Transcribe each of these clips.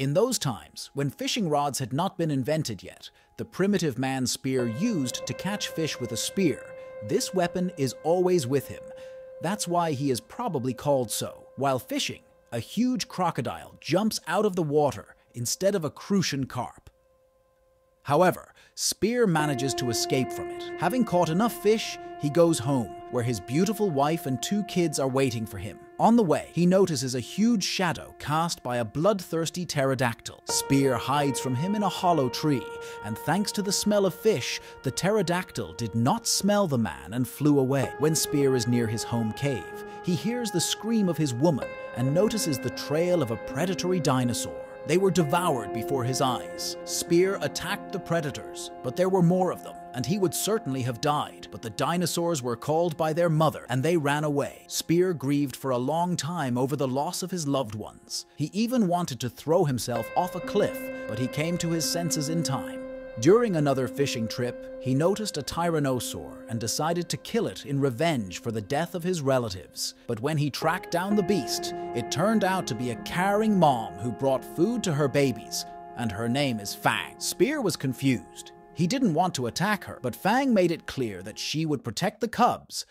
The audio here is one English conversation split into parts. In those times, when fishing rods had not been invented yet, the primitive man's spear used to catch fish with a spear. This weapon is always with him. That's why he is probably called so. While fishing, a huge crocodile jumps out of the water instead of a crucian carp. However, Spear manages to escape from it. Having caught enough fish, he goes home, where his beautiful wife and 2 kids are waiting for him. On the way, he notices a huge shadow cast by a bloodthirsty pterodactyl. Spear hides from him in a hollow tree, and thanks to the smell of fish, the pterodactyl did not smell the man and flew away. When Spear is near his home cave, he hears the scream of his woman and notices the trail of a predatory dinosaur. They were devoured before his eyes. Spear attacked the predators, but there were more of them, and he would certainly have died. But the dinosaurs were called by their mother, and they ran away. Spear grieved for a long time over the loss of his loved ones. He even wanted to throw himself off a cliff, but he came to his senses in time. During another fishing trip, he noticed a tyrannosaur and decided to kill it in revenge for the death of his relatives. But when he tracked down the beast, it turned out to be a caring mom who brought food to her babies, and her name is Fang. Spear was confused. He didn't want to attack her, but Fang made it clear that she would protect the cubs.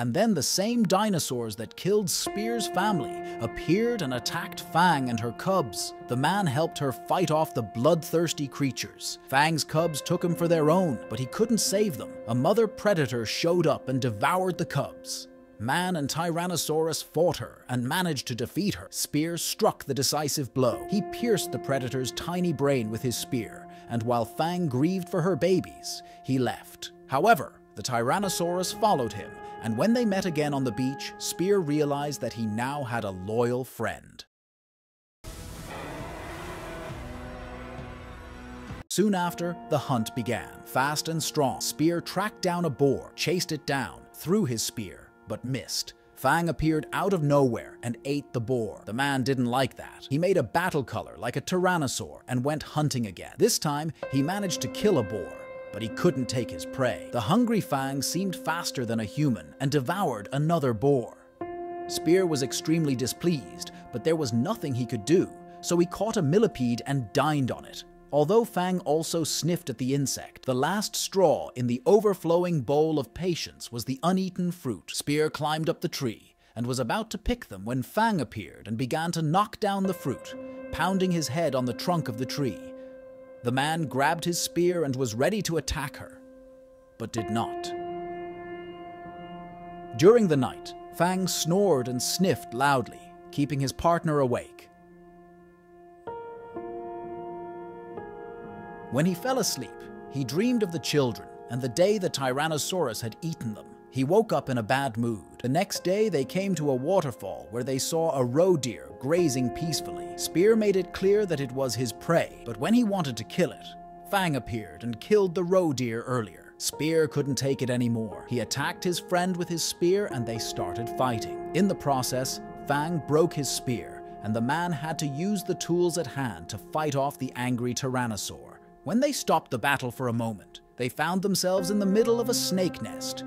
And then the same dinosaurs that killed Spear's family appeared and attacked Fang and her cubs. The man helped her fight off the bloodthirsty creatures. Fang's cubs took him for their own, but he couldn't save them. A mother predator showed up and devoured the cubs. Man and Tyrannosaurus fought her and managed to defeat her. Spear struck the decisive blow. He pierced the predator's tiny brain with his spear, and while Fang grieved for her babies, he left. However, the Tyrannosaurus followed him, and when they met again on the beach, Spear realized that he now had a loyal friend. Soon after, the hunt began. Fast and strong, Spear tracked down a boar, chased it down, threw his spear, but missed. Fang appeared out of nowhere and ate the boar. The man didn't like that. He made a battle color like a tyrannosaur and went hunting again. This time, he managed to kill a boar, but he couldn't take his prey. The hungry Fang seemed faster than a human and devoured another boar. Spear was extremely displeased, but there was nothing he could do, so he caught a millipede and dined on it. Although Fang also sniffed at the insect, the last straw in the overflowing bowl of patience was the uneaten fruit. Spear climbed up the tree and was about to pick them when Fang appeared and began to knock down the fruit, pounding his head on the trunk of the tree. The man grabbed his spear and was ready to attack her, but did not. During the night, Fang snored and sniffed loudly, keeping his partner awake. When he fell asleep, he dreamed of the children and the day the Tyrannosaurus had eaten them. He woke up in a bad mood. The next day, they came to a waterfall where they saw a roe deer grazing peacefully. Spear made it clear that it was his prey, but when he wanted to kill it, Fang appeared and killed the roe deer earlier. Spear couldn't take it anymore. He attacked his friend with his spear and they started fighting. In the process, Fang broke his spear and the man had to use the tools at hand to fight off the angry tyrannosaur. When they stopped the battle for a moment, they found themselves in the middle of a snake nest.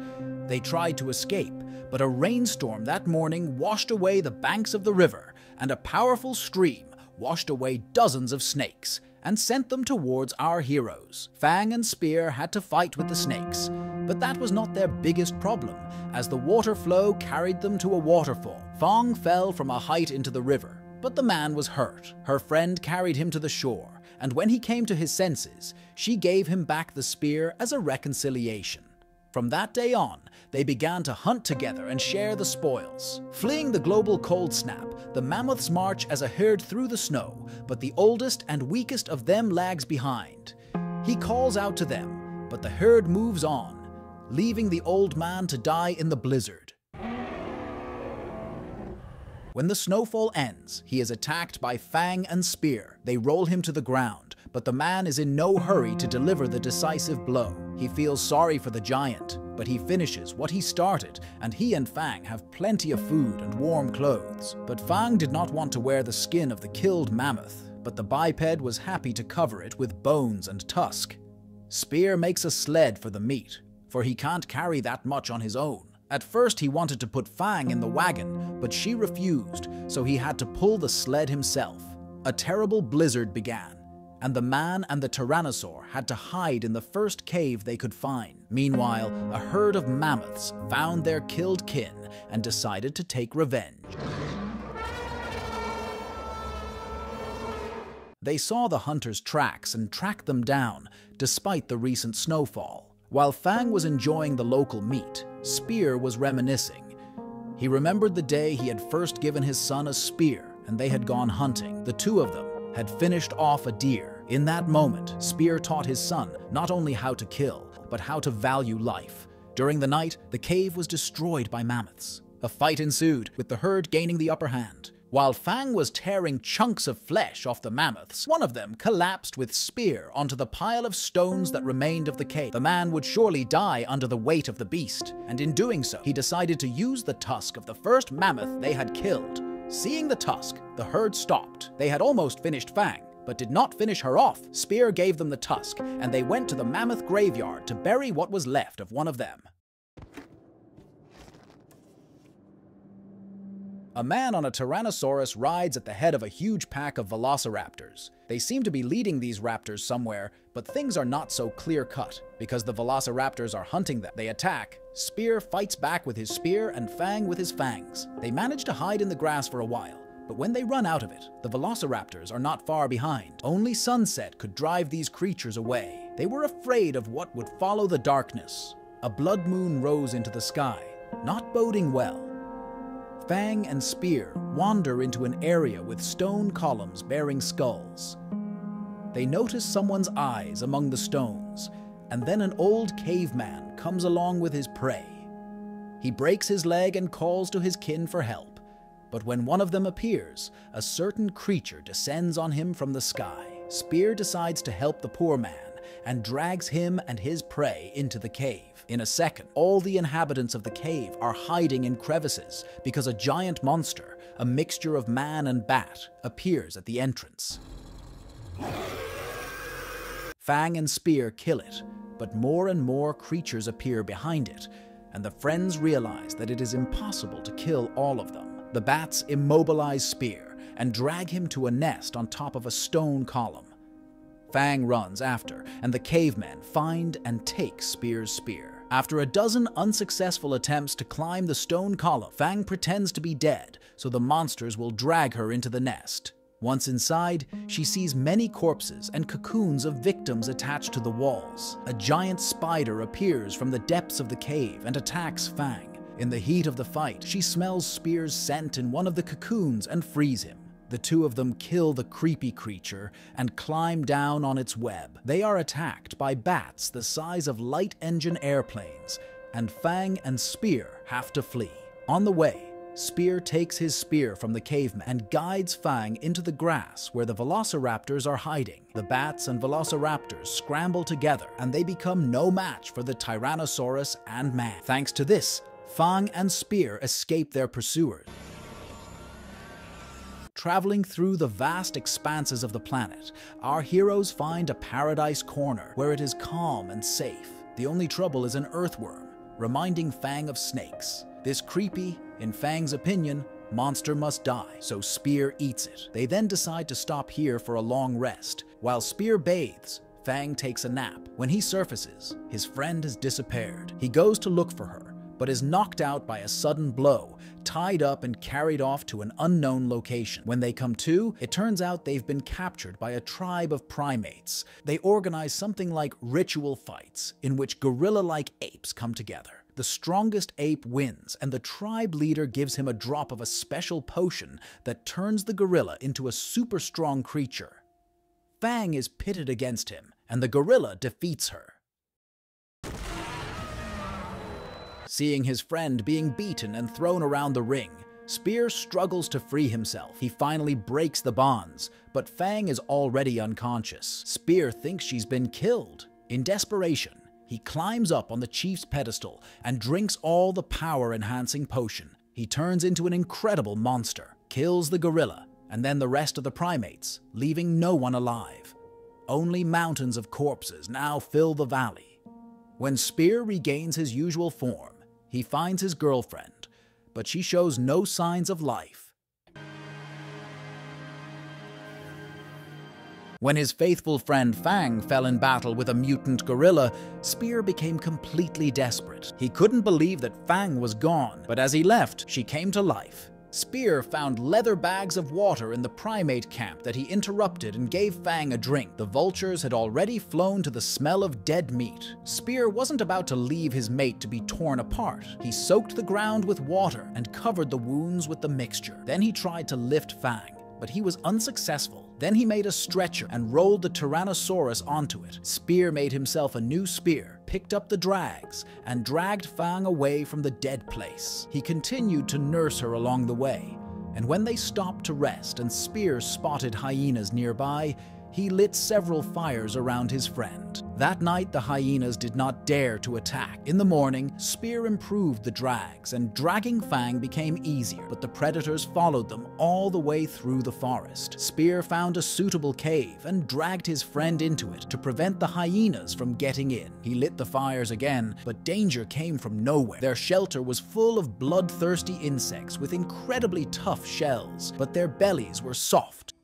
They tried to escape, but a rainstorm that morning washed away the banks of the river, and a powerful stream washed away dozens of snakes and sent them towards our heroes. Fang and Spear had to fight with the snakes, but that was not their biggest problem, as the water flow carried them to a waterfall. Fang fell from a height into the river, but the man was hurt. Her friend carried him to the shore, and when he came to his senses, she gave him back the spear as a reconciliation. From that day on, they began to hunt together and share the spoils. Fleeing the global cold snap, the mammoths march as a herd through the snow, but the oldest and weakest of them lags behind. He calls out to them, but the herd moves on, leaving the old man to die in the blizzard. When the snowfall ends, he is attacked by Fang and Spear. They roll him to the ground, but the man is in no hurry to deliver the decisive blow. He feels sorry for the giant, but he finishes what he started, and he and Fang have plenty of food and warm clothes. But Fang did not want to wear the skin of the killed mammoth, but the biped was happy to cover it with bones and tusk. Spear makes a sled for the meat, for he can't carry that much on his own, At first, he wanted to put Fang in the wagon, but she refused, so he had to pull the sled himself. A terrible blizzard began, and the man and the tyrannosaur had to hide in the first cave they could find. Meanwhile, a herd of mammoths found their killed kin and decided to take revenge. They saw the hunters' tracks and tracked them down, despite the recent snowfall. While Fang was enjoying the local meat, Spear was reminiscing. He remembered the day he had first given his son a spear and they had gone hunting. The two of them had finished off a deer. In that moment, Spear taught his son not only how to kill, but how to value life. During the night, the cave was destroyed by mammoths. A fight ensued, with the herd gaining the upper hand. While Fang was tearing chunks of flesh off the mammoths, one of them collapsed with Spear onto the pile of stones that remained of the cave. The man would surely die under the weight of the beast, and in doing so, he decided to use the tusk of the first mammoth they had killed. Seeing the tusk, the herd stopped. They had almost finished Fang, but did not finish her off. Spear gave them the tusk, and they went to the mammoth graveyard to bury what was left of one of them. A man on a Tyrannosaurus rides at the head of a huge pack of Velociraptors. They seem to be leading these raptors somewhere, but things are not so clear-cut. Because the Velociraptors are hunting them, they attack. Spear fights back with his spear and Fang with his fangs. They manage to hide in the grass for a while, but when they run out of it, the Velociraptors are not far behind. Only sunset could drive these creatures away. They were afraid of what would follow the darkness. A blood moon rose into the sky, not boding well. Fang and Spear wander into an area with stone columns bearing skulls. They notice someone's eyes among the stones, and then an old caveman comes along with his prey. He breaks his leg and calls to his kin for help, but when one of them appears, a certain creature descends on him from the sky. Spear decides to help the poor man, and drags him and his prey into the cave. In a second, all the inhabitants of the cave are hiding in crevices because a giant monster, a mixture of man and bat, appears at the entrance. Fang and Spear kill it, but more and more creatures appear behind it, and the friends realize that it is impossible to kill all of them. The bats immobilize Spear and drag him to a nest on top of a stone column. Fang runs after, and the cavemen find and take Spear's spear. After a dozen unsuccessful attempts to climb the stone column, Fang pretends to be dead, so the monsters will drag her into the nest. Once inside, she sees many corpses and cocoons of victims attached to the walls. A giant spider appears from the depths of the cave and attacks Fang. In the heat of the fight, she smells Spear's scent in one of the cocoons and frees him. The two of them kill the creepy creature and climb down on its web. They are attacked by bats the size of light engine airplanes, and Fang and Spear have to flee. On the way, Spear takes his spear from the caveman and guides Fang into the grass where the Velociraptors are hiding. The bats and Velociraptors scramble together, and they become no match for the Tyrannosaurus and man. Thanks to this, Fang and Spear escape their pursuers. Traveling through the vast expanses of the planet, our heroes find a paradise corner where it is calm and safe. The only trouble is an earthworm, reminding Fang of snakes. This creepy, in Fang's opinion, monster must die, so Spear eats it. They then decide to stop here for a long rest. While Spear bathes, Fang takes a nap. When he surfaces, his friend has disappeared. He goes to look for her, but is knocked out by a sudden blow, tied up and carried off to an unknown location. When they come to, it turns out they've been captured by a tribe of primates. They organize something like ritual fights, in which gorilla-like apes come together. The strongest ape wins, and the tribe leader gives him a drop of a special potion that turns the gorilla into a super strong creature. Fang is pitted against him, and the gorilla defeats her. Seeing his friend being beaten and thrown around the ring, Spear struggles to free himself. He finally breaks the bonds, but Fang is already unconscious. Spear thinks she's been killed. In desperation, he climbs up on the chief's pedestal and drinks all the power-enhancing potion. He turns into an incredible monster, kills the gorilla, and then the rest of the primates, leaving no one alive. Only mountains of corpses now fill the valley. When Spear regains his usual form, he finds his girlfriend, but she shows no signs of life. When his faithful friend Fang fell in battle with a mutant gorilla, Spear became completely desperate. He couldn't believe that Fang was gone, but as he left, she came to life. Spear found leather bags of water in the primate camp that he interrupted and gave Fang a drink. The vultures had already flown to the smell of dead meat. Spear wasn't about to leave his mate to be torn apart. He soaked the ground with water and covered the wounds with the mixture. Then he tried to lift Fang, but he was unsuccessful. Then he made a stretcher and rolled the Tyrannosaurus onto it. Spear made himself a new spear, picked up the drags, and dragged Fang away from the dead place. He continued to nurse her along the way, and when they stopped to rest and Spear spotted hyenas nearby, he lit several fires around his friend. That night, the hyenas did not dare to attack. In the morning, Spear improved the drags, and dragging Fang became easier, but the predators followed them all the way through the forest. Spear found a suitable cave and dragged his friend into it to prevent the hyenas from getting in. He lit the fires again, but danger came from nowhere. Their shelter was full of bloodthirsty insects with incredibly tough shells, but their bellies were soft,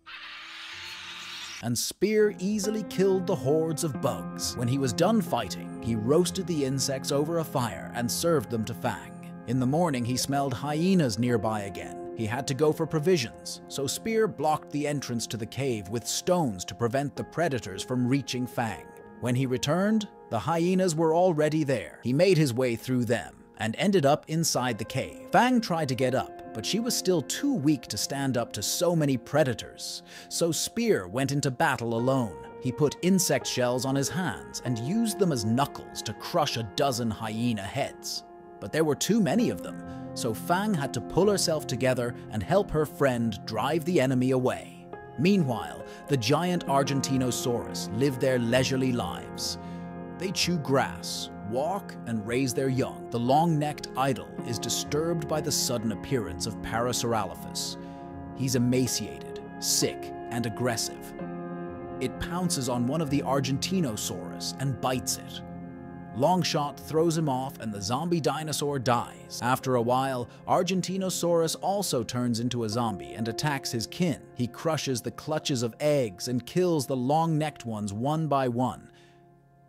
and Spear easily killed the hordes of bugs. When he was done fighting, he roasted the insects over a fire and served them to Fang. In the morning, he smelled hyenas nearby again. He had to go for provisions, so Spear blocked the entrance to the cave with stones to prevent the predators from reaching Fang. When he returned, the hyenas were already there. He made his way through them and ended up inside the cave. Fang tried to get up, but she was still too weak to stand up to so many predators, so Spear went into battle alone. He put insect shells on his hands and used them as knuckles to crush a dozen hyena heads. But there were too many of them, so Fang had to pull herself together and help her friend drive the enemy away. Meanwhile, the giant Argentinosaurus live their leisurely lives. They chew grass, walk, and raise their young. The long-necked idol is disturbed by the sudden appearance of Parasaurolophus. He's emaciated, sick, and aggressive. It pounces on one of the Argentinosaurus and bites it. Longshot throws him off and the zombie dinosaur dies. After a while, Argentinosaurus also turns into a zombie and attacks his kin. He crushes the clutches of eggs and kills the long-necked ones one by one.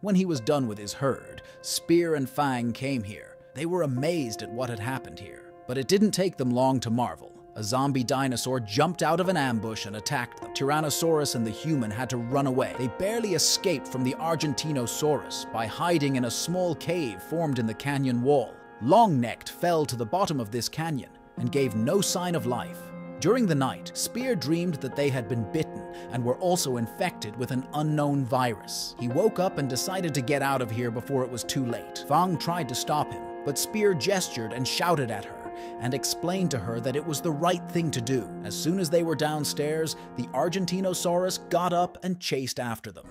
When he was done with his herd, Spear and Fang came here. They were amazed at what had happened here, but it didn't take them long to marvel. A zombie dinosaur jumped out of an ambush and attacked them. Tyrannosaurus and the human had to run away. They barely escaped from the Argentinosaurus by hiding in a small cave formed in the canyon wall. Long-necked fell to the bottom of this canyon and gave no sign of life. During the night, Spear dreamed that they had been bitten and were also infected with an unknown virus. He woke up and decided to get out of here before it was too late. Fang tried to stop him, but Spear gestured and shouted at her and explained to her that it was the right thing to do. As soon as they were downstairs, the Argentinosaurus got up and chased after them.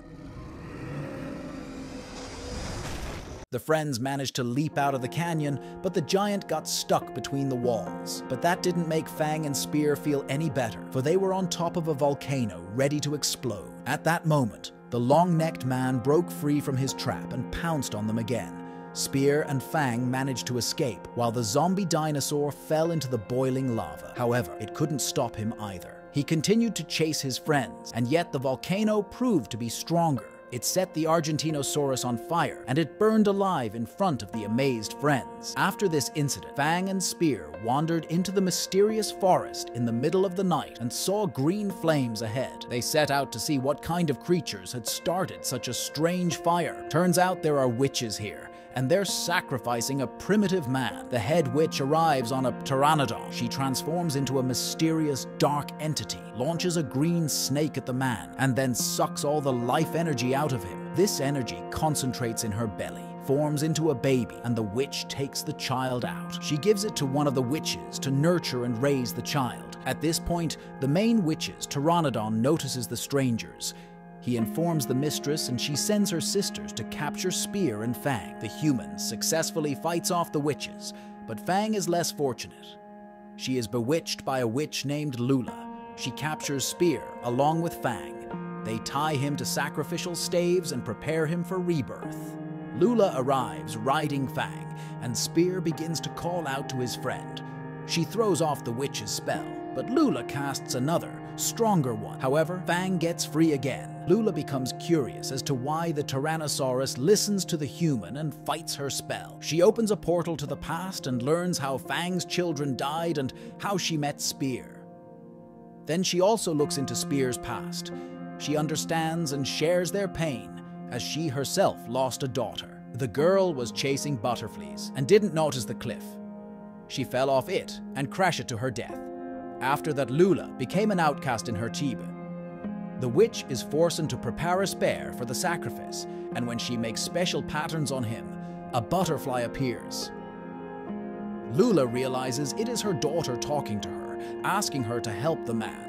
The friends managed to leap out of the canyon, but the giant got stuck between the walls. But that didn't make Fang and Spear feel any better, for they were on top of a volcano ready to explode. At that moment, the long-necked man broke free from his trap and pounced on them again. Spear and Fang managed to escape, while the zombie dinosaur fell into the boiling lava. However, it couldn't stop him either. He continued to chase his friends, and yet the volcano proved to be stronger. It set the Argentinosaurus on fire, and it burned alive in front of the amazed friends. After this incident, Fang and Spear wandered into the mysterious forest in the middle of the night and saw green flames ahead. They set out to see what kind of creatures had started such a strange fire. Turns out there are witches here, and they're sacrificing a primitive man. The head witch arrives on a Pteranodon. She transforms into a mysterious dark entity, launches a green snake at the man, and then sucks all the life energy out of him. This energy concentrates in her belly, forms into a baby, and the witch takes the child out. She gives it to one of the witches to nurture and raise the child. At this point, the main witch's Pteranodon notices the strangers. He informs the mistress, and she sends her sisters to capture Spear and Fang. The human successfully fights off the witches, but Fang is less fortunate. She is bewitched by a witch named Lula. She captures Spear along with Fang. They tie him to sacrificial staves and prepare him for rebirth. Lula arrives, riding Fang, and Spear begins to call out to his friend. She throws off the witch's spell, but Lula casts another, stronger one. However, Fang gets free again. Lula becomes curious as to why the Tyrannosaurus listens to the human and fights her spell. She opens a portal to the past and learns how Fang's children died and how she met Spear. Then she also looks into Spear's past. She understands and shares their pain, as she herself lost a daughter. The girl was chasing butterflies and didn't notice the cliff. She fell off it and crashed to her death. After that, Lula became an outcast in her Tiba. The witch is forced to prepare a spear for the sacrifice, and when she makes special patterns on him, a butterfly appears. Lula realizes it is her daughter talking to her, asking her to help the man.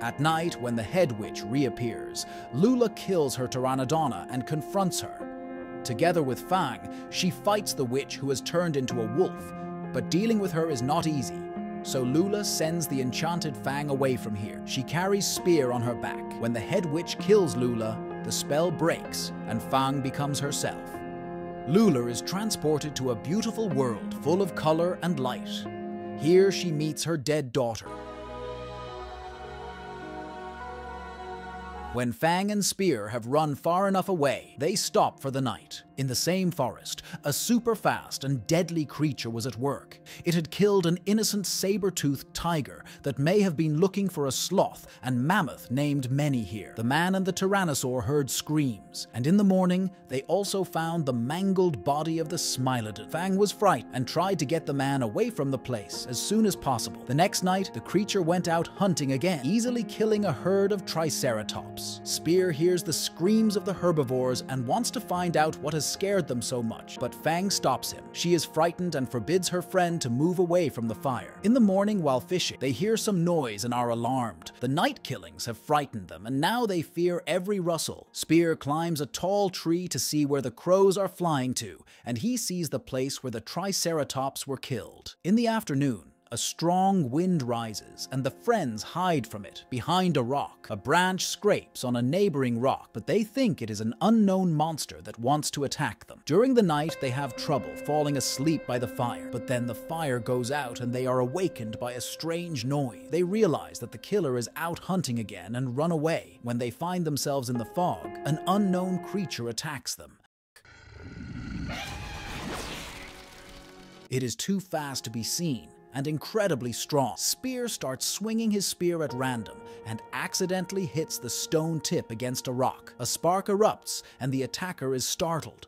At night, when the head witch reappears, Lula kills her Pteranodonna and confronts her. Together with Fang, she fights the witch who has turned into a wolf, but dealing with her is not easy. So Lula sends the enchanted Fang away from here. She carries Spear on her back. When the head witch kills Lula, the spell breaks and Fang becomes herself. Lula is transported to a beautiful world full of color and light. Here she meets her dead daughter. When Fang and Spear have run far enough away, they stop for the night. In the same forest, a super-fast and deadly creature was at work. It had killed an innocent saber-toothed tiger that may have been looking for a sloth and mammoth named Manny here. The man and the tyrannosaur heard screams, and in the morning, they also found the mangled body of the Smilodon. Fang was frightened and tried to get the man away from the place as soon as possible. The next night, the creature went out hunting again, easily killing a herd of triceratops. Spear hears the screams of the herbivores and wants to find out what has scared them so much, but Fang stops him. She is frightened and forbids her friend to move away from the fire. In the morning while fishing, they hear some noise and are alarmed. The night killings have frightened them and now they fear every rustle. Spear climbs a tall tree to see where the crows are flying to, and he sees the place where the triceratops were killed. In the afternoon, a strong wind rises, and the friends hide from it behind a rock. A branch scrapes on a neighboring rock, but they think it is an unknown monster that wants to attack them. During the night, they have trouble falling asleep by the fire, but then the fire goes out and they are awakened by a strange noise. They realize that the killer is out hunting again and run away. When they find themselves in the fog, an unknown creature attacks them. It is too fast to be seen and incredibly strong. Spear starts swinging his spear at random and accidentally hits the stone tip against a rock. A spark erupts and the attacker is startled.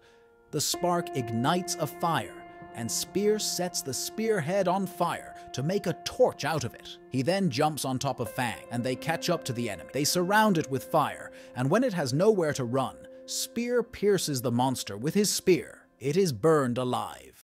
The spark ignites a fire and Spear sets the spearhead on fire to make a torch out of it. He then jumps on top of Fang and they catch up to the enemy. They surround it with fire, and when it has nowhere to run, Spear pierces the monster with his spear. It is burned alive.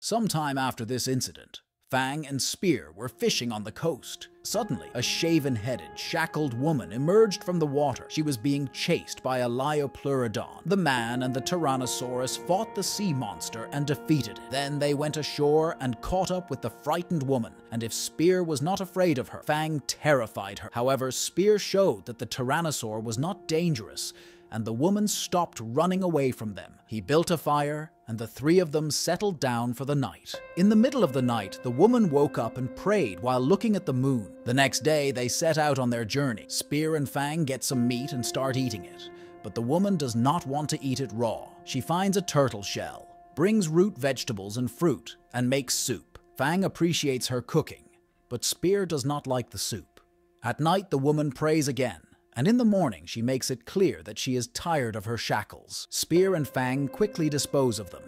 Sometime after this incident, Fang and Spear were fishing on the coast. Suddenly, a shaven-headed, shackled woman emerged from the water. She was being chased by a Lyopleurodon. The man and the Tyrannosaurus fought the sea monster and defeated it. Then they went ashore and caught up with the frightened woman, and if Spear was not afraid of her, Fang terrified her. However, Spear showed that the Tyrannosaur was not dangerous, and the woman stopped running away from them. He built a fire, and the three of them settled down for the night. In the middle of the night, the woman woke up and prayed while looking at the moon. The next day, they set out on their journey. Spear and Fang get some meat and start eating it, but the woman does not want to eat it raw. She finds a turtle shell, brings root vegetables and fruit, and makes soup. Fang appreciates her cooking, but Spear does not like the soup. At night, the woman prays again, and in the morning she makes it clear that she is tired of her shackles. Spear and Fang quickly dispose of them.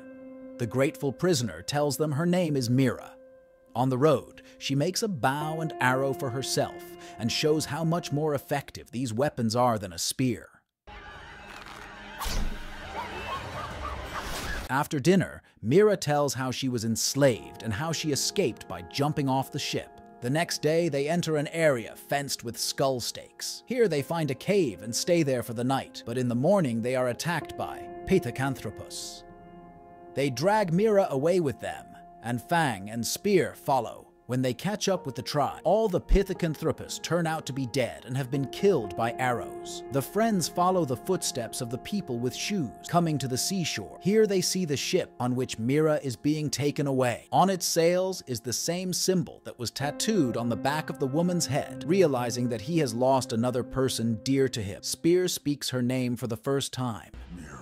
The grateful prisoner tells them her name is Mira. On the road, she makes a bow and arrow for herself and shows how much more effective these weapons are than a spear. After dinner, Mira tells how she was enslaved and how she escaped by jumping off the ship. The next day, they enter an area fenced with skull stakes. Here they find a cave and stay there for the night, but in the morning they are attacked by Pithecanthropus. They drag Mira away with them, and Fang and Spear follow. When they catch up with the tribe, all the Pithecanthropus turn out to be dead and have been killed by arrows. The friends follow the footsteps of the people with shoes, coming to the seashore. Here they see the ship on which Mira is being taken away. On its sails is the same symbol that was tattooed on the back of the woman's head. Realizing that he has lost another person dear to him, Spear speaks her name for the first time. Mira.